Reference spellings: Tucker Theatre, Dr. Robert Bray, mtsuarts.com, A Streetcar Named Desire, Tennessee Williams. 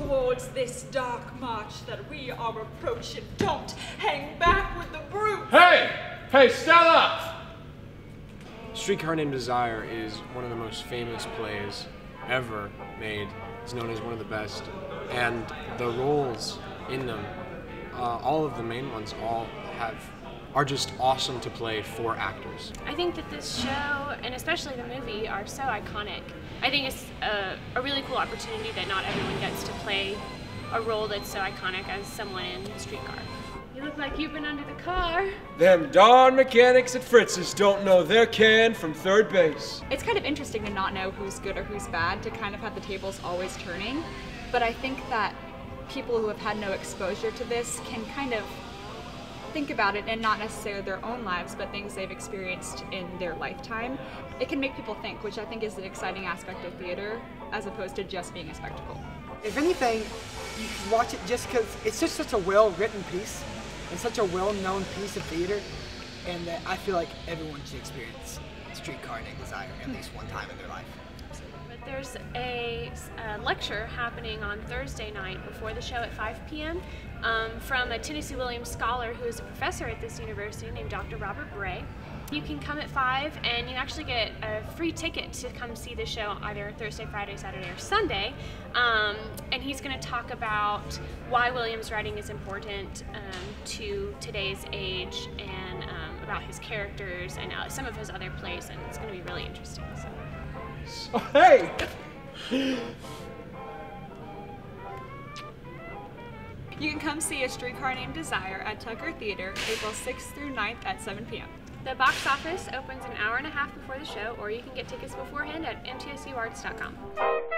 towards this dark march that we are approaching. Don't hang back with the brute! Hey! Hey, Stella! Streetcar Named Desire is one of the most famous plays ever made. It's known as one of the best. And the roles in them, all of the main ones, are just awesome to play for actors. I think that this show, and especially the movie, are so iconic. I think it's a really cool opportunity that not everyone gets to play a role that's so iconic as someone in the Streetcar. You look like you've been under the car. Them darn mechanics at Fritz's don't know their can from third base. It's kind of interesting to not know who's good or who's bad, to kind of have the tables always turning. But I think that people who have had no exposure to this can kind of think about it, and not necessarily their own lives, but things they've experienced in their lifetime. It can make people think, which I think is an exciting aspect of theater, as opposed to just being a spectacle. If anything, you should watch it just because it's just such a well-written piece, and such a well-known piece of theater, and that I feel like everyone should experience Streetcar Named Desire at least one time in their life. But there's a lecture happening on Thursday night before the show at 5 p.m. From a Tennessee Williams scholar who is a professor at this university named Dr. Robert Bray. You can come at 5 and you actually get a free ticket to come see the show either Thursday, Friday, Saturday, or Sunday. And he's going to talk about why Williams' writing is important to today's age, and about his characters and some of his other plays, and it's going to be really interesting. So. Hey! You can come see A Streetcar Named Desire at Tucker Theatre, April 6th through 9th at 7 p.m. The box office opens an hour and a half before the show, or you can get tickets beforehand at mtsuarts.com.